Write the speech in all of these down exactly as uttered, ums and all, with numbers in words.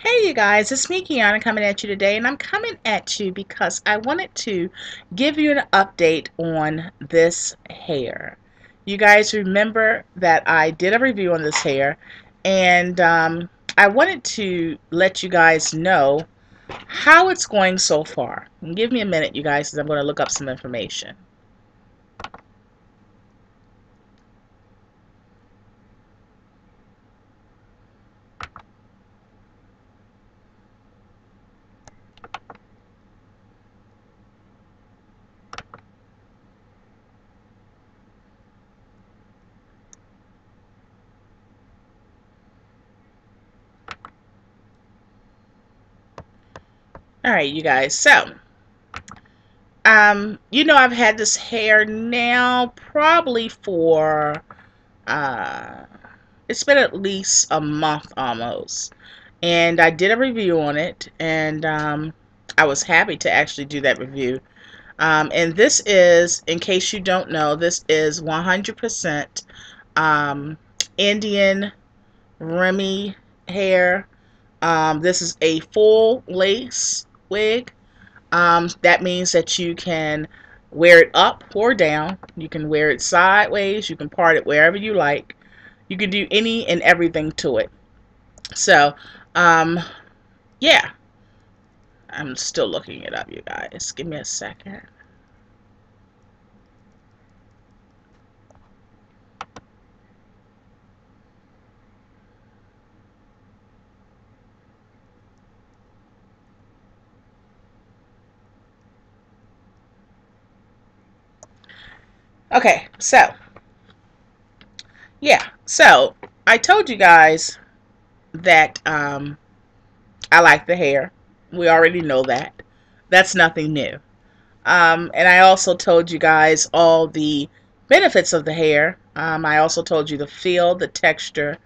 Hey you guys, it's me Kianna coming at you today, and I'm coming at you because I wanted to give you an update on this hair. You guys remember that I did a review on this hair, and um, I wanted to let you guys know how it's going so far. And give me a minute, you guys, because I'm going to look up some information. Alright you guys, so um, you know, I've had this hair now probably for uh, it's been at least a month almost, and I did a review on it, and um, I was happy to actually do that review, um, and this is, in case you don't know, this is one hundred percent um, Indian Remy hair. Um, this is a full lace wig. Um, that means that you can wear it up or down, you can wear it sideways, you can part it wherever you like, you can do any and everything to it. So um, yeah, I'm still looking it up, you guys, give me a second. Okay, so yeah, so I told you guys that um, I like the hair. We already know that. That's nothing new. Um, and I also told you guys all the benefits of the hair. Um, I also told you the feel, the texture.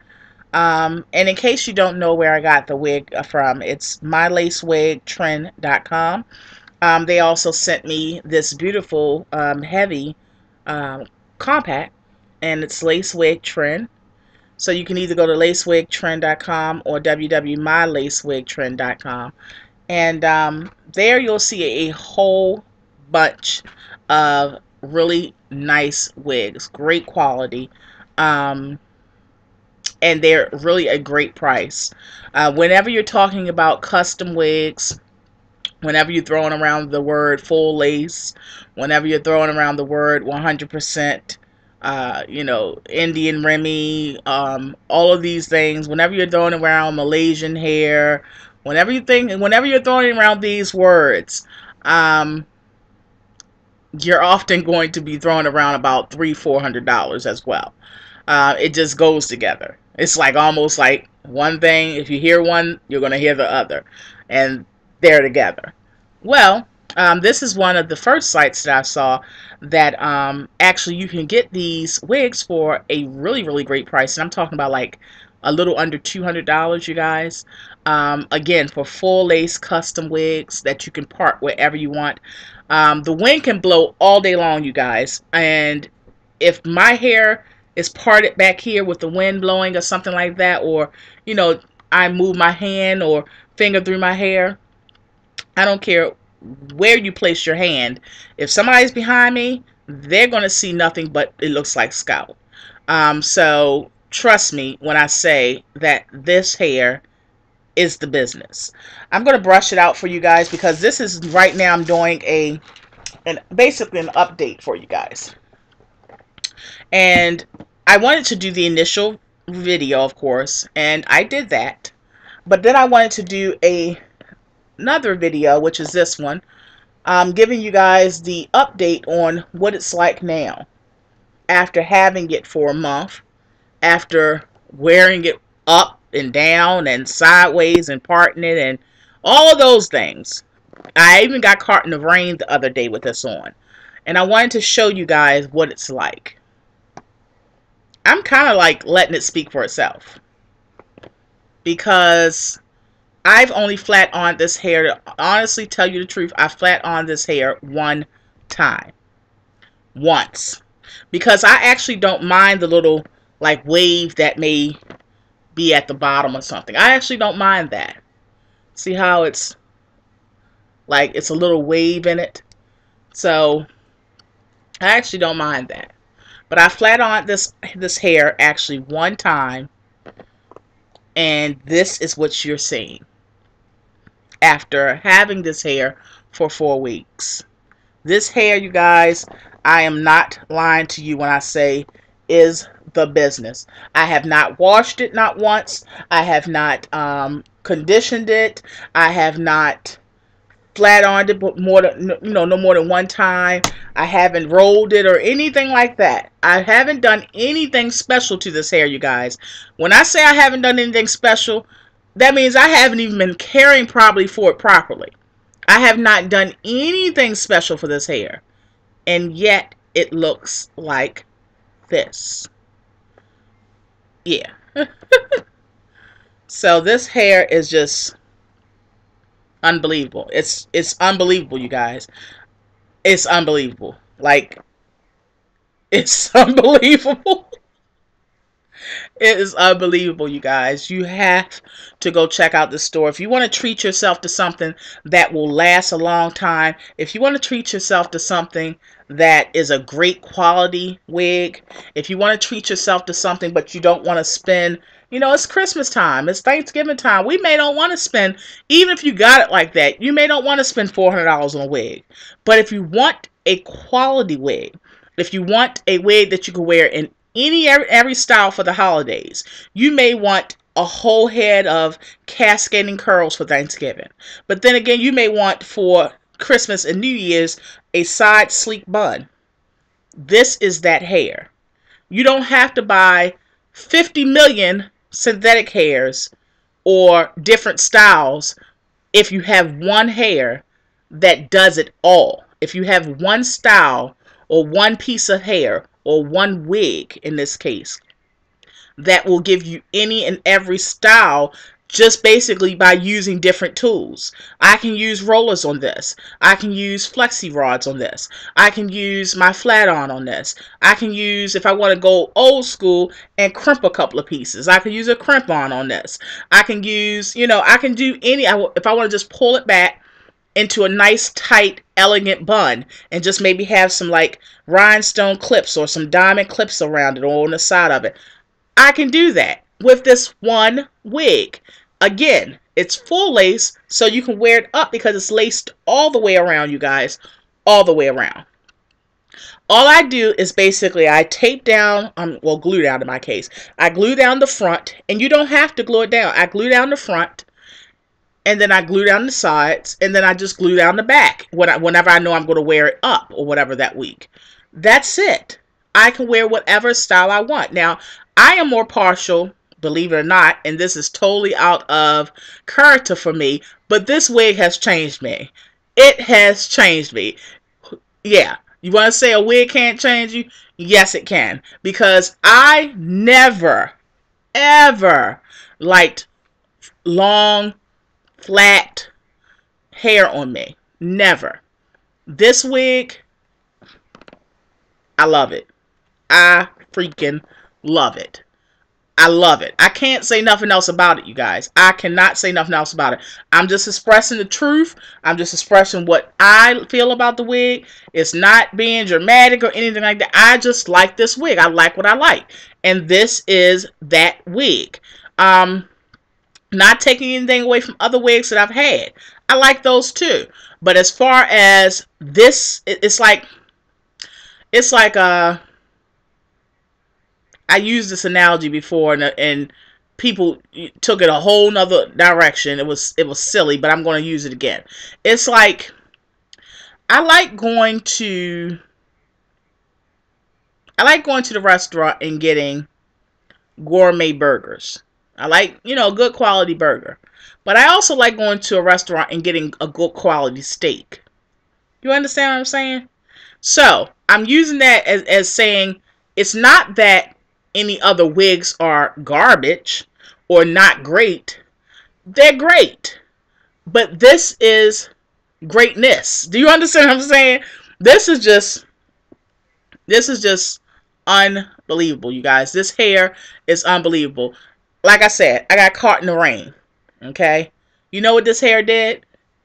Um, and in case you don't know where I got the wig from, it's my lace wig trend dot com. Um, they also sent me this beautiful um, heavy Um, compact, and it's Lace Wig Trend. So you can either go to lace wig trend dot com or w w w dot my lace wig trend dot com, and um, there you'll see a whole bunch of really nice wigs, great quality, um, and they're really a great price. Uh, whenever you're talking about custom wigs, whenever you're throwing around the word full lace, whenever you're throwing around the word one hundred percent, uh, you know, Indian Remy, um, all of these things, whenever you're throwing around Malaysian hair, whenever you think, whenever you're throwing around these words, um, you're often going to be throwing around about three, four hundred dollars as well. Uh, it just goes together. It's like almost like one thing. If you hear one, you're going to hear the other, and they're together. Well, um, this is one of the first sites that I saw that um, actually you can get these wigs for a really, really great price. And I'm talking about like a little under two hundred dollars, you guys. Um, again, for full lace custom wigs that you can part wherever you want. Um, the wind can blow all day long, you guys. And if my hair is parted back here with the wind blowing or something like that, or, you know, I move my hand or finger through my hair, I don't care where you place your hand. If somebody's behind me, they're going to see nothing but it looks like scalp. Um, so trust me when I say that this hair is the business. I'm going to brush it out for you guys because this is right now I'm doing a an basically an update for you guys. And I wanted to do the initial video, of course, and I did that. But then I wanted to do a another video, which is this one, um, giving you guys the update on what it's like now after having it for a month, after wearing it up and down and sideways and parting it and all of those things. I even got caught in the rain the other day with this on, and I wanted to show you guys what it's like. I'm kind of like letting it speak for itself because I've only flat on this hair, to honestly tell you the truth, I flat on this hair one time. Once. Because I actually don't mind the little, like, wave that may be at the bottom or something. I actually don't mind that. See how it's like it's a little wave in it? So I actually don't mind that. But I flat ironed this this hair actually one time, and this is what you're seeing after having this hair for four weeks. This hair, you guys, I am not lying to you when I say is the business. I have not washed it, not once. I have not um, conditioned it. I have not flat ironed it, but more than, you know, no more than one time. I haven't rolled it or anything like that. I haven't done anything special to this hair, you guys. When I say I haven't done anything special, that means I haven't even been caring probably for it properly. I have not done anything special for this hair, and yet it looks like this. Yeah. So this hair is just unbelievable. It's it's unbelievable, you guys. It's unbelievable. Like, it's unbelievable. It is unbelievable, you guys. You have to go check out the store. If you want to treat yourself to something that will last a long time, if you want to treat yourself to something that is a great quality wig, if you want to treat yourself to something but you don't want to spend, you know, it's Christmas time, it's Thanksgiving time. We may not want to spend, even if you got it like that, you may not want to spend four hundred dollars on a wig. But if you want a quality wig, if you want a wig that you can wear in Any every style for the holidays, you may want a whole head of cascading curls for Thanksgiving. But then again, you may want for Christmas and New Year's a side sleek bun. This is that hair. You don't have to buy fifty million synthetic hairs or different styles if you have one hair that does it all. If you have one style or one piece of hair, or one wig in this case, that will give you any and every style just basically by using different tools. I can use rollers on this. I can use flexi rods on this. I can use my flat iron on this. I can use, if I want to go old school and crimp a couple of pieces, I can use a crimp on on this. I can use, you know, I can do any, if I want to just pull it back into a nice, tight, elegant bun and just maybe have some like rhinestone clips or some diamond clips around it or on the side of it. I can do that with this one wig. Again, it's full lace, so you can wear it up because it's laced all the way around, you guys, all the way around. All I do is basically I tape down, um, well, glue down in my case. I glue down the front, and you don't have to glue it down. I glue down the front, and then I glue down the sides, and then I just glue down the back when I, whenever I know I'm going to wear it up or whatever that week. That's it. I can wear whatever style I want. Now, I am more partial, believe it or not, and this is totally out of character for me, but this wig has changed me. It has changed me. Yeah. You want to say a wig can't change you? Yes, it can. Because I never, ever liked long, flat hair on me. Never. This wig, I love it. I freaking love it. I love it. I can't say nothing else about it, you guys. I cannot say nothing else about it. I'm just expressing the truth. I'm just expressing what I feel about the wig. It's not being dramatic or anything like that. I just like this wig. I like what I like. And this is that wig. Um... Not taking anything away from other wigs that I've had. I like those too. But as far as this, it's like, it's like, uh, I used this analogy before and, and people took it a whole nother direction. It was, it was silly, but I'm going to use it again. It's like, I like going to, I like going to the restaurant and getting gourmet burgers. I like, you know, a good quality burger. But I also like going to a restaurant and getting a good quality steak. You understand what I'm saying? So, I'm using that as, as saying it's not that any other wigs are garbage or not great. They're great. But this is greatness. Do you understand what I'm saying? This is just, this is just unbelievable, you guys. This hair is unbelievable. Like I said, I got caught in the rain, okay? You know what this hair did?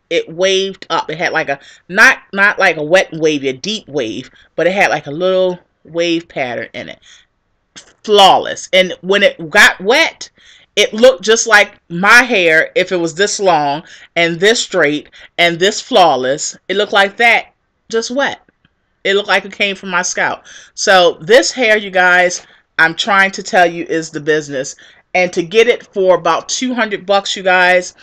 It waved up. It had like a, not, not like a wet wave, a deep wave, but it had like a little wave pattern in it. Flawless. And when it got wet, it looked just like my hair if it was this long and this straight and this flawless. It looked like that, just wet. It looked like it came from my scalp. So this hair, you guys, I'm trying to tell you, is the business. And to get it for about two hundred bucks, you guys,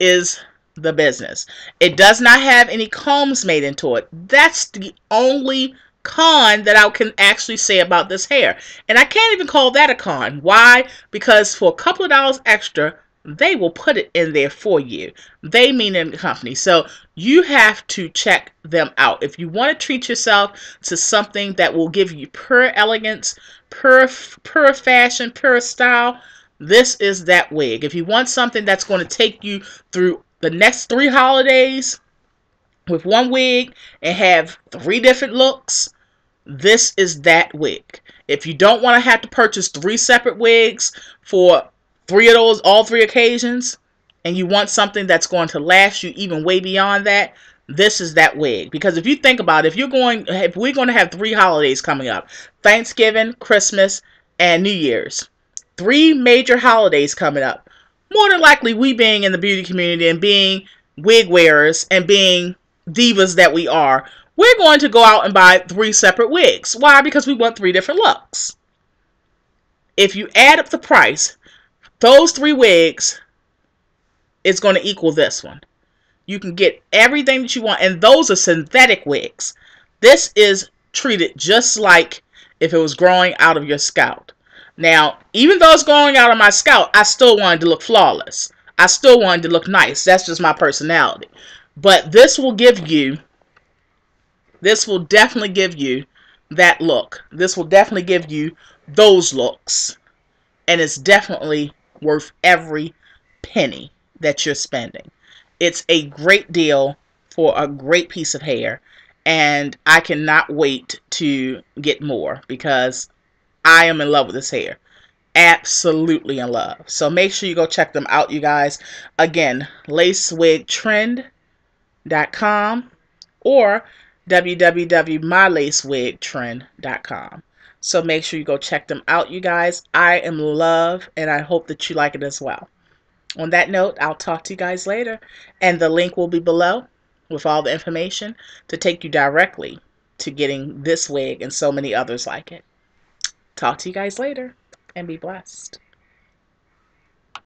is the business. It does not have any combs made into it. That's the only con that I can actually say about this hair. And I can't even call that a con. Why? Because for a couple of dollars extra, they will put it in there for you. They mean in the company. So you have to check them out. If you want to treat yourself to something that will give you pure elegance, pure, pure fashion, pure style, this is that wig. If you want something that's going to take you through the next three holidays with one wig and have three different looks, this is that wig. If you don't want to have to purchase three separate wigs for three of those, all three occasions, and you want something that's going to last you even way beyond that, this is that wig. Because if you think about it, if you're going, if we're going to have three holidays coming up, Thanksgiving, Christmas, and New Year's, three major holidays coming up, more than likely we being in the beauty community and being wig wearers and being divas that we are, we're going to go out and buy three separate wigs. Why? Because we want three different looks. If you add up the price, those three wigs is going to equal this one. You can get everything that you want, and those are synthetic wigs. This is treated just like if it was growing out of your scalp. Now, even though it's growing out of my scalp, I still wanted to look flawless. I still wanted to look nice. That's just my personality. But this will give you, this will definitely give you that look. This will definitely give you those looks. And it's definitely worth every penny that you're spending. It's a great deal for a great piece of hair. And I cannot wait to get more because I am in love with this hair. Absolutely in love. So make sure you go check them out, you guys. Again, lace wig trend dot com or w w w dot my lace wig trend dot com. So make sure you go check them out, you guys. I am in love, and I hope that you like it as well. On that note, I'll talk to you guys later, and the link will be below with all the information to take you directly to getting this wig and so many others like it. Talk to you guys later, and be blessed.